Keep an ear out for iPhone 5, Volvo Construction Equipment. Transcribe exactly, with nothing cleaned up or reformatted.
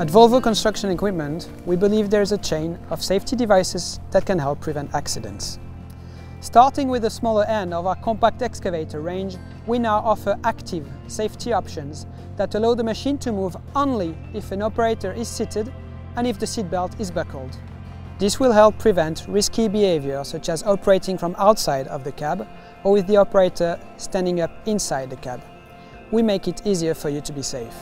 At Volvo Construction Equipment, we believe there is a chain of safety devices that can help prevent accidents. Starting with the smaller end of our compact excavator range, we now offer active safety options that allow the machine to move only if an operator is seated and if the seatbelt is buckled. This will help prevent risky behavior such as operating from outside of the cab or with the operator standing up inside the cab. We make it easier for you to be safe.